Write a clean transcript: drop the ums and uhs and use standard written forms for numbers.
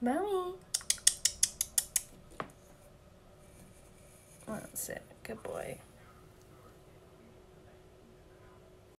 Mommy. That's it. Good boy.